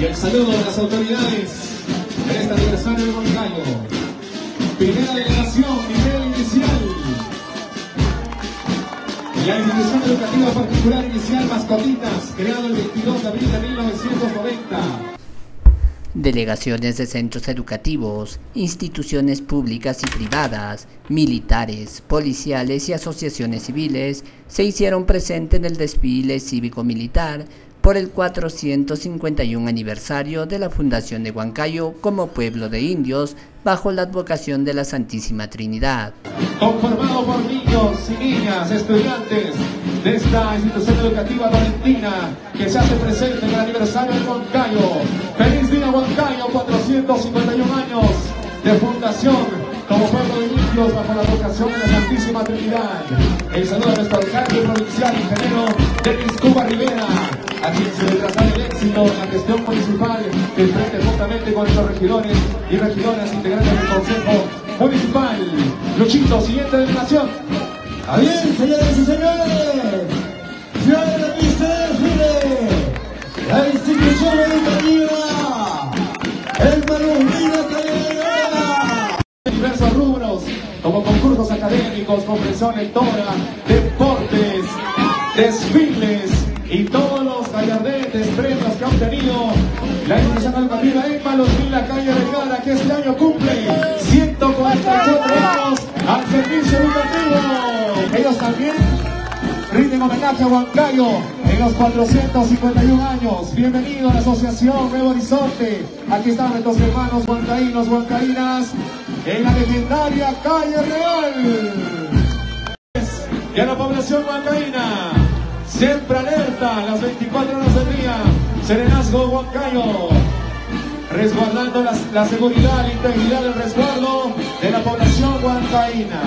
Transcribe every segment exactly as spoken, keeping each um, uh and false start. Y el saludo de las autoridades en este aniversario de Huancayo. Primera delegación, nivel inicial. La institución educativa particular inicial Mascotitas, creado el veintidós de abril de mil novecientos noventa. Delegaciones de centros educativos, instituciones públicas y privadas, militares, policiales y asociaciones civiles se hicieron presentes en el desfile cívico-militar por el cuatrocientos cincuenta y uno aniversario de la fundación de Huancayo como pueblo de indios bajo la advocación de la Santísima Trinidad. Conformado por niños y niñas, estudiantes de esta institución educativa valentina que se hace presente en el aniversario de Huancayo. ¡Feliz día Huancayo! cuatrocientos cincuenta y uno años de fundación como pueblo de indios bajo la advocación de la Santísima Trinidad. El saludo de nuestro alcalde provincial ingeniero Denis Cuba Rivera, a quien se retrasará el éxito en la gestión municipal del frente juntamente con los regidores y regidoras integrantes del Consejo Municipal. Luchito, siguiente delegación. ¡A bien, señores y señores! ¡Ciudad de la pista de desfile! ¡La institución educativa! ¡El Perú viva Calle Real! Diversos rubros, como concursos académicos, comprensión lectora, deportes, desfiles y todos los gallardetes, premios que han tenido la institución educativa en la Calle Real, que este año cumple ciento cuarenta y cuatro años al servicio educativo. Ellos también rinden homenaje a Huancayo en los cuatrocientos cincuenta y uno años. Bienvenido a la Asociación Nuevo Horizonte. Aquí están nuestros hermanos huancaínos, huancaínas, en la legendaria Calle Real. Y a la población huancaína, siempre alerta las veinticuatro horas del día, Serenazgo Huancayo, resguardando la, la seguridad, la integridad, el resguardo de la población huancaína.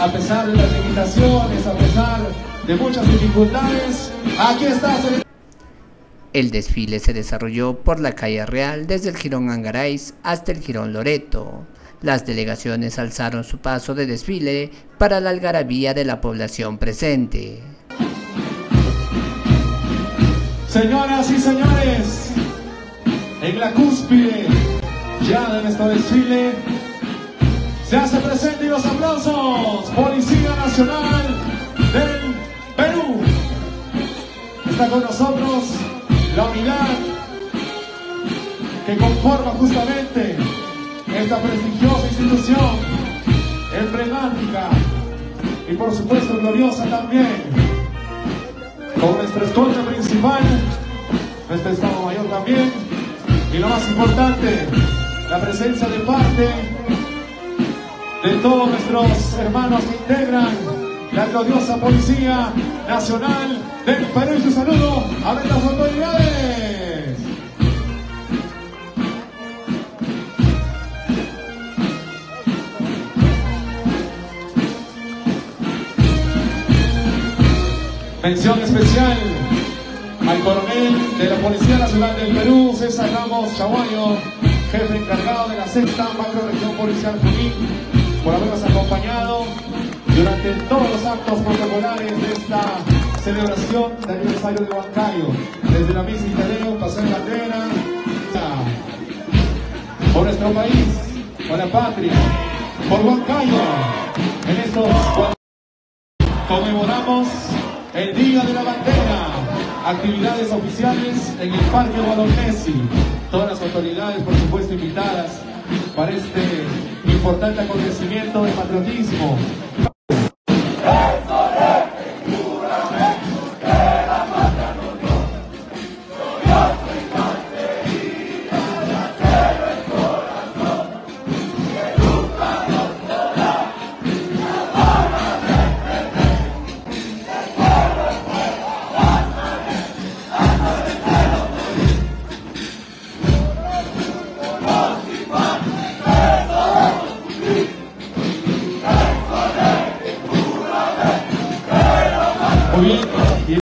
A pesar de las limitaciones, a pesar de muchas dificultades, aquí está Serenazgo. El desfile se desarrolló por la Calle Real desde el Girón Angarais hasta el Girón Loreto. Las delegaciones alzaron su paso de desfile para la algarabía de la población presente. Señoras y señores, en la cúspide ya de nuestro desfile se hace presente y los aplausos, Policía Nacional del Perú. Está con nosotros la unidad que conforma justamente esta prestigiosa institución, emblemática y por supuesto gloriosa también. Con nuestra escolta principal, nuestro Estado Mayor también, y lo más importante, la presencia de parte de todos nuestros hermanos que integran la gloriosa Policía Nacional del Perú. Y su saludo a ver las autoridades. Mención especial al coronel de la Policía Nacional del Perú, César Ramos Chaguayo, jefe encargado de la sexta macroregión policial Junín, por habernos acompañado durante todos los actos protocolares de esta celebración del aniversario de Huancayo, desde la misa y taleo, paseo de bandera, por nuestro país, por la patria, por Huancayo. En estos conmemoramos el Día de la Bandera, actividades oficiales en el Parque Bolognesi. Todas las autoridades, por supuesto, invitadas para este importante acontecimiento de patriotismo.